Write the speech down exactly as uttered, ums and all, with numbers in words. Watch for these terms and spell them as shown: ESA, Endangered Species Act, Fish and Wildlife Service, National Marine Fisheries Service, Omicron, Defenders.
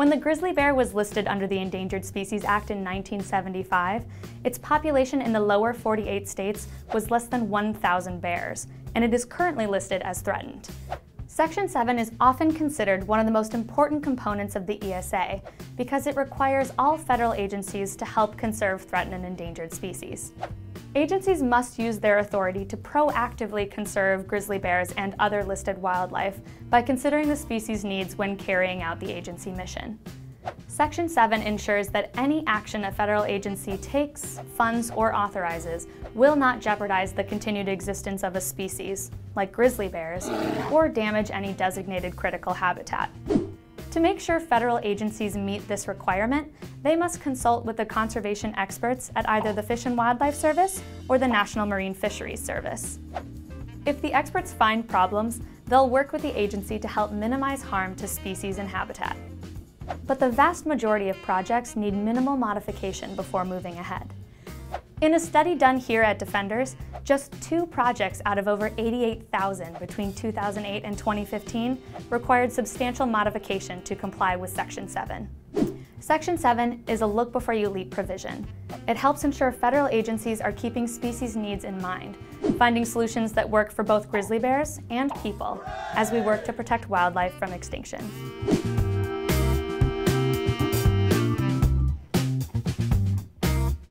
When the grizzly bear was listed under the Endangered Species Act in nineteen seventy-five, its population in the lower forty-eight states was less than one thousand bears, and it is currently listed as threatened. Section seven is often considered one of the most important components of the E S A because it requires all federal agencies to help conserve threatened and endangered species. Agencies must use their authority to proactively conserve grizzly bears and other listed wildlife by considering the species' needs when carrying out the agency mission. Section seven ensures that any action a federal agency takes, funds, or authorizes will not jeopardize the continued existence of a species, like grizzly bears, or damage any designated critical habitat. To make sure federal agencies meet this requirement, they must consult with the conservation experts at either the Fish and Wildlife Service or the National Marine Fisheries Service. If the experts find problems, they'll work with the agency to help minimize harm to species and habitat. But the vast majority of projects need minimal modification before moving ahead. In a study done here at Defenders, just two projects out of over eighty-eight thousand between two thousand eight and twenty fifteen required substantial modification to comply with Section seven. Section seven is a look before you leap provision. It helps ensure federal agencies are keeping species needs in mind, finding solutions that work for both grizzly bears and people as we work to protect wildlife from extinction.